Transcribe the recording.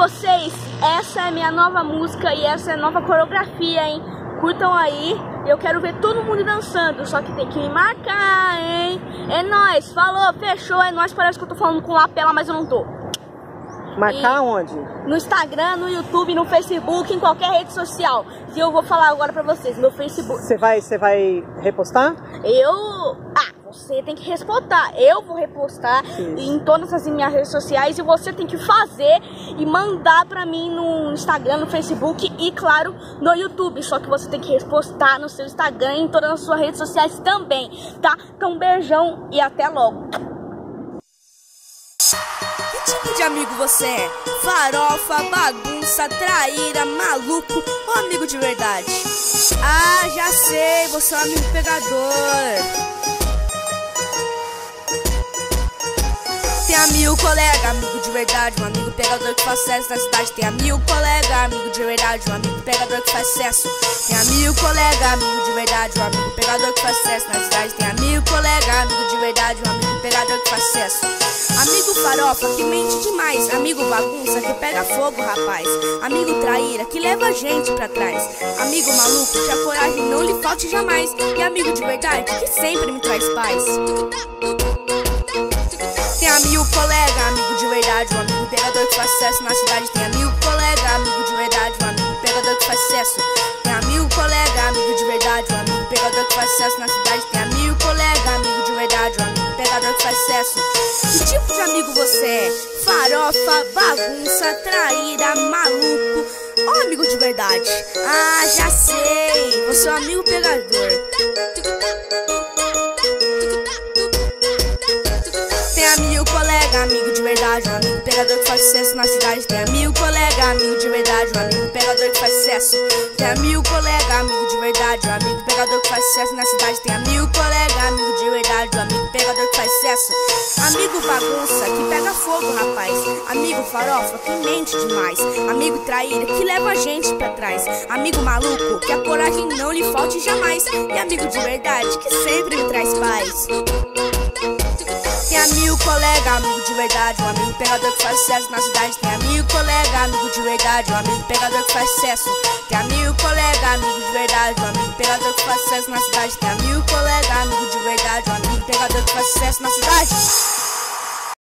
vocês, essa é a minha nova música e essa é a nova coreografia, hein? Curtam aí, eu quero ver todo mundo dançando, só que tem que me marcar, hein? É nóis, falou, fechou, é nóis, parece que eu tô falando com lapela, mas eu não tô. Marcar e onde? No Instagram, no YouTube, no Facebook, em qualquer rede social. E eu vou falar agora pra vocês, meu Facebook. Você vai repostar? Você tem que repostar, eu vou repostar. Sim. Em todas as minhas redes sociais e você tem que fazer e mandar pra mim no Instagram, no Facebook e, claro, no YouTube. Só que você tem que repostar no seu Instagram e em todas as suas redes sociais também, tá? Então, beijão e até logo. Que tipo de amigo você é? Farofa, bagunça, traíra, maluco ou amigo de verdade? Ah, já sei, você é um amigo pegador. Tem amigo colega, amigo de verdade, um amigo pegador que faz sucesso na cidade. Tem amigo colega, amigo de verdade, um amigo pegador que faz sucesso. Tem amigo colega, amigo de verdade, um amigo pegador que faz sucesso na cidade. Tem amigo colega, amigo de verdade, um amigo pegador que faz sucesso. Amigo farofa que mente demais, amigo bagunça que pega fogo, rapaz. Amigo traíra que leva a gente pra trás. Amigo maluco que a coragem não lhe falte jamais. E amigo de verdade que sempre me traz paz. Tem amigo colega, amigo de verdade, um amigo pegador que faz sucesso na cidade. Tem amigo colega, amigo de verdade, um amigo pegador que faz sucesso. Tem amigo colega, amigo de verdade, um amigo pegador que faz sucesso na cidade. Tem amigo colega, amigo de verdade, um amigo pegador que faz sucesso. Que tipo de amigo você é? Farofa, bagunça, traíra, maluco ou amigo de verdade? Ah, já sei, você é um amigo pegador. Amigo de verdade, um amigo pegador que faz sucesso na cidade. Tem amigo colega, amigo de verdade, um amigo pegador que faz sucesso. Tem amigo colega, amigo de verdade, um amigo pegador que faz sucesso na cidade. Tem amigo colega, amigo de verdade, um amigo pegador que faz sucesso. Amigo bagunça que pega fogo, rapaz. Amigo farofa que mente demais. Amigo traíra que leva a gente pra trás. Amigo maluco que a coragem não lhe falte jamais. E amigo de verdade que sempre me traz paz. Tem amigo, colega, amigo de verdade, um amigo pegador que faz sucesso na cidade. Tem amigo, colega, amigo de verdade, um amigo pegador que faz sucesso. Tem amigo, colega, amigo de verdade, um amigo pegador que faz sucesso na cidade. Tem amigo, colega, amigo de verdade, um amigo pegador que faz sucesso na cidade.